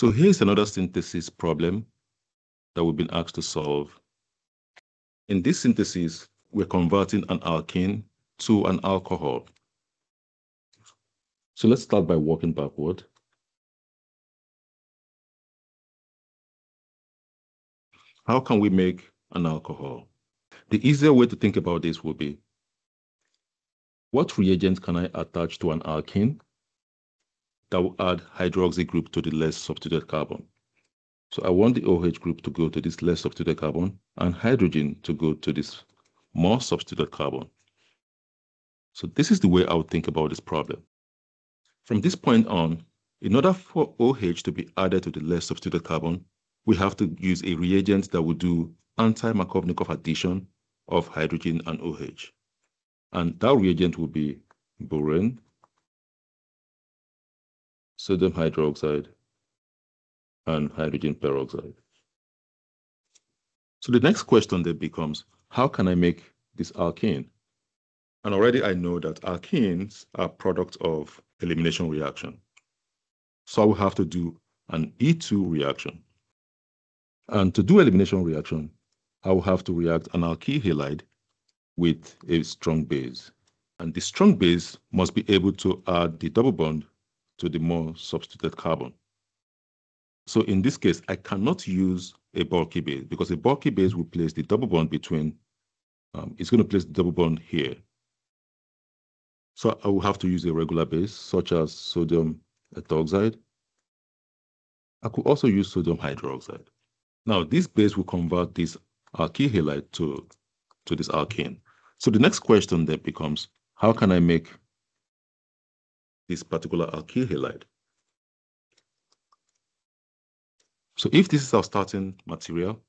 So here's another synthesis problem that we've been asked to solve. In this synthesis, we're converting an alkene to an alcohol. So let's start by walking backward. How can we make an alcohol? The easier way to think about this would be, what reagents can I attach to an alkene that will add hydroxy group to the less substituted carbon? So I want the OH group to go to this less substituted carbon and hydrogen to go to this more substituted carbon. So this is the way I would think about this problem. From this point on, in order for OH to be added to the less substituted carbon, we have to use a reagent that will do anti-Markovnikov addition of hydrogen and OH. And that reagent will be boron, sodium hydroxide, and hydrogen peroxide. So the next question then becomes, how can I make this alkene? And already I know that alkenes are products of elimination reaction. So I will have to do an E2 reaction. And to do elimination reaction, I will have to react an alkyl halide with a strong base. And the strong base must be able to add the double bond to the more substituted carbon. So in this case, I cannot use a bulky base because a bulky base will place the double bond between, it's going to place the double bond here. So I will have to use a regular base such as sodium ethoxide. I could also use sodium hydroxide. Now this base will convert this alkyl halide to this alkene. So the next question then becomes, how can I make this particular alkyl halide? So if this is our starting material,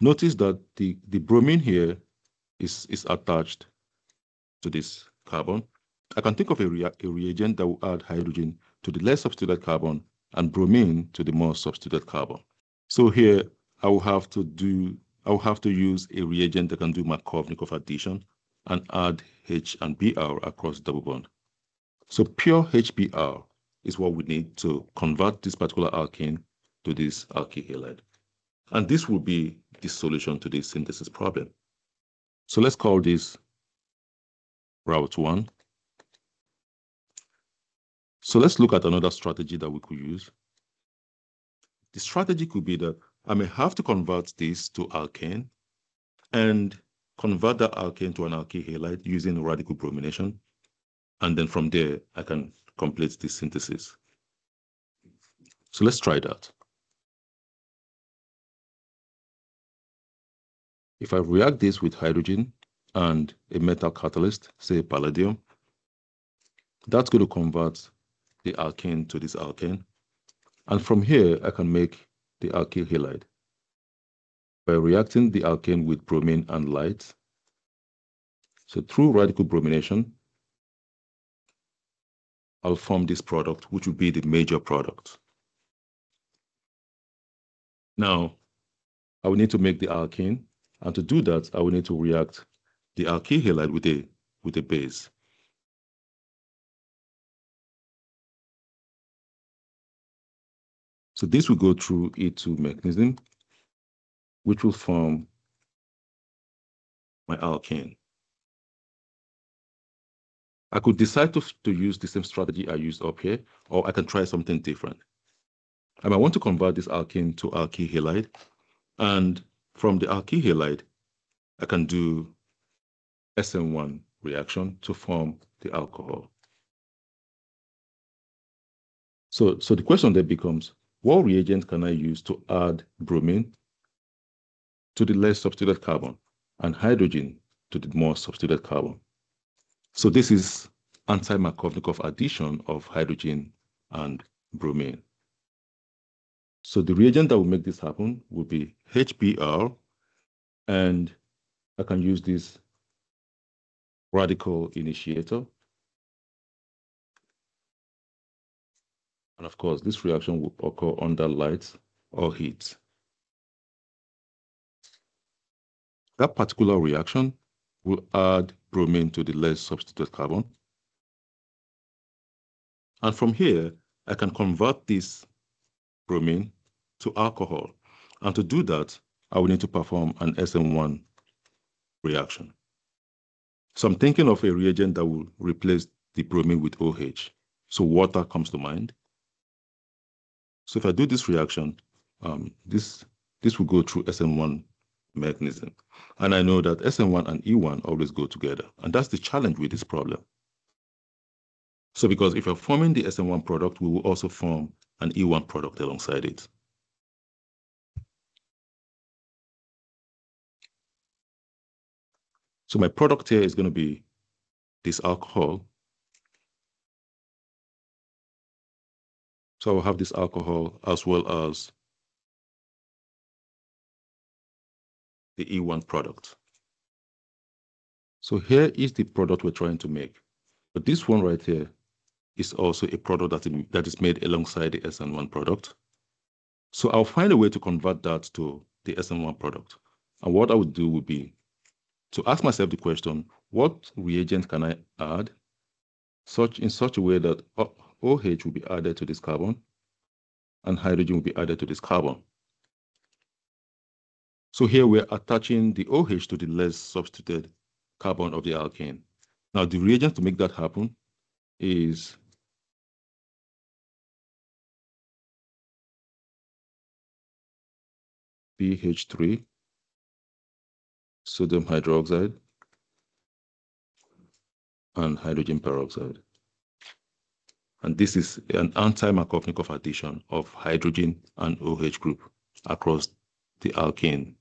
notice that the bromine here is attached to this carbon. I can think of a reagent that will add hydrogen to the less substituted carbon and bromine to the more substituted carbon. So here I will have to use a reagent that can do Markovnikov addition and add H and Br across double bond. So pure HBr is what we need to convert this particular alkene to this alkyl halide. And this will be the solution to this synthesis problem. So let's call this route one. So let's look at another strategy that we could use. The strategy could be that I may have to convert this to alkane and convert the alkane to an alkyl halide using radical bromination. And then from there, I can complete this synthesis. So let's try that. If I react this with hydrogen and a metal catalyst, say palladium, that's going to convert the alkane to this alkane. And from here, I can make the alkyl halide by reacting the alkane with bromine and light. So through radical bromination, I'll form this product, which will be the major product. Now, I will need to make the alkane, and to do that, I will need to react the alkyl halide with a base. So this will go through E2 mechanism, which will form my alkane. I could decide to use the same strategy I used up here, or I can try something different. I might want to convert this alkane to alkyl halide, and from the alkyl halide, I can do SM1 reaction to form the alcohol. So the question then becomes, what reagent can I use to add bromine to the less substituted carbon and hydrogen to the more substituted carbon? So this is anti-Markovnikov addition of hydrogen and bromine. So the reagent that will make this happen will be HBr, and I can use this radical initiator. And of course, this reaction will occur under light or heat. That particular reaction will add bromine to the less substituted carbon. And from here, I can convert this bromine to alcohol. And to do that, I will need to perform an SM1 reaction. So I'm thinking of a reagent that will replace the bromine with OH. So water comes to mind. So if I do this reaction, this will go through SM1 mechanism. And I know that SM1 and E1 always go together. And that's the challenge with this problem. So because if we're forming the SM1 product, we will also form an E1 product alongside it. So my product here is going to be this alcohol. So I will have this alcohol as well as the E1 product. So here is the product we're trying to make. But this one right here is also a product that is made alongside the SN1 product. So I'll find a way to convert that to the SN1 product. And what I would do would be to ask myself the question, what reagent can I add in such a way that OH will be added to this carbon and hydrogen will be added to this carbon? So here we're attaching the OH to the less substituted carbon of the alkane. Now the reagent to make that happen is BH3, sodium hydroxide, and hydrogen peroxide. And this is an anti-Markovnikov addition of hydrogen and OH group across the alkane